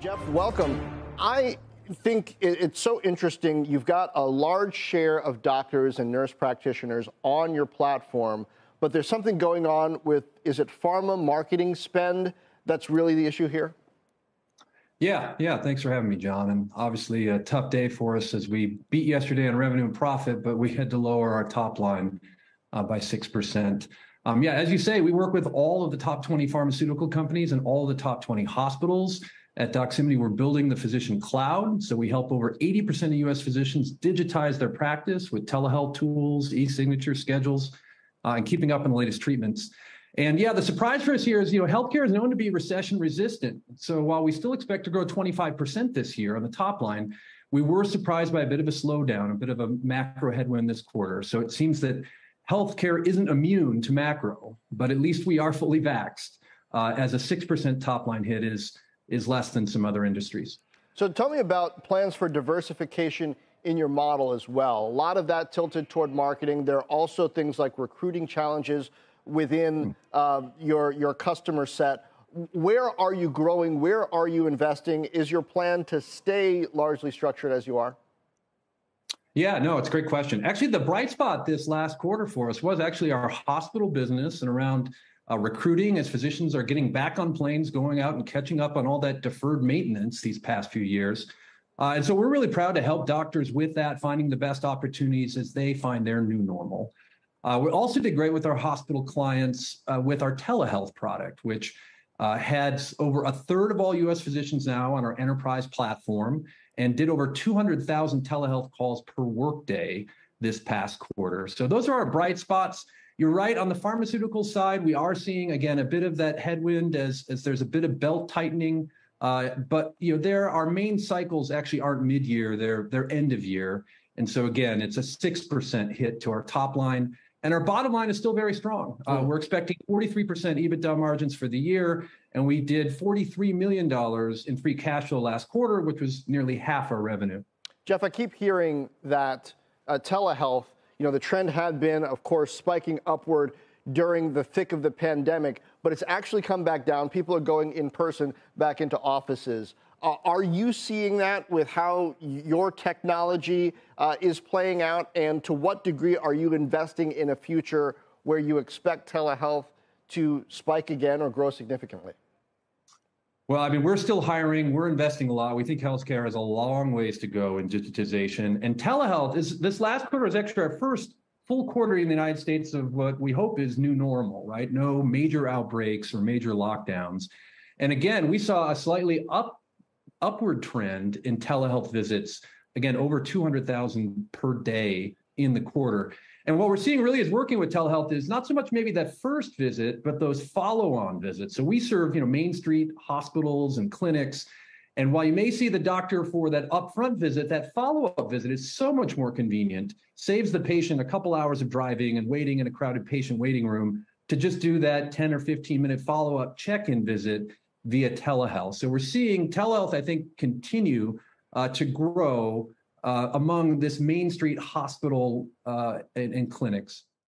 Jeff, welcome. I think it's so interesting. You've got a large share of doctors and nurse practitioners on your platform, but there's something going on with, is it pharma marketing spend that's really the issue here? Yeah. Thanks for having me, John. And obviously a tough day for us as we beat yesterday on revenue and profit, but we had to lower our top line by 6%. Yeah, as you say, we work with all of the top 20 pharmaceutical companies and all of the top 20 hospitals. At Doximity, we're building the physician cloud. So we help over 80% of U.S. physicians digitize their practice with telehealth tools, e-signature schedules, and keeping up on the latest treatments. And yeah, the surprise for us here is, healthcare is known to be recession resistant. So while we still expect to grow 25% this year on the top line, we were surprised by a bit of a slowdown, a bit of a macro headwind this quarter. So it seems that healthcare isn't immune to macro, but at least we are fully vaxxed, as a 6% top line hit is less than some other industries. So tell me about plans for diversification in your model as well. A lot of that tilted toward marketing. There are also things like recruiting challenges within your customer set. Where are you growing? Where are you investing? Is your plan to stay largely structured as you are? Yeah, no, it's a great question. Actually, the bright spot this last quarter for us was actually our hospital business and around recruiting, as physicians are getting back on planes, going out and catching up on all that deferred maintenance these past few years. And so we're really proud to help doctors with that, finding the best opportunities as they find their new normal. We also did great with our hospital clients with our telehealth product, which had over a third of all U.S. physicians now on our enterprise platform and did over 200,000 telehealth calls per workday this past quarter. So those are our bright spots. You're right. On the pharmaceutical side, we are seeing, again, a bit of that headwind as there's a bit of belt tightening. But, there our main cycles actually aren't mid-year. They're end of year. And so, again, it's a 6% hit to our top line. And our bottom line is still very strong. We're expecting 43% EBITDA margins for the year. And we did $43 million in free cash flow last quarter, which was nearly half our revenue. Jeff, I keep hearing that telehealth, the trend had been, of course, spiking upward during the thick of the pandemic, but it's actually come back down. People are going in person back into offices. Are you seeing that with how your technology is playing out? And to what degree are you investing in a future where you expect telehealth to spike again or grow significantly? Well, we're still hiring. We're investing a lot. We think healthcare has a long ways to go in digitization. And telehealth is, this last quarter is actually our first full quarter in the United States of what we hope is new normal, right? No major outbreaks or major lockdowns. And again, we saw a slightly upward trend in telehealth visits, again, over 200,000 per day in the quarter. And what we're seeing really is working with telehealth is not so much maybe that first visit, but those follow-on visits. So we serve, Main Street hospitals and clinics. And while you may see the doctor for that upfront visit, that follow-up visit is so much more convenient, saves the patient a couple hours of driving and waiting in a crowded patient waiting room to just do that 10 or 15-minute follow-up check-in visit via telehealth. So we're seeing telehealth, I think, continue to grow among this Main Street hospital and clinics.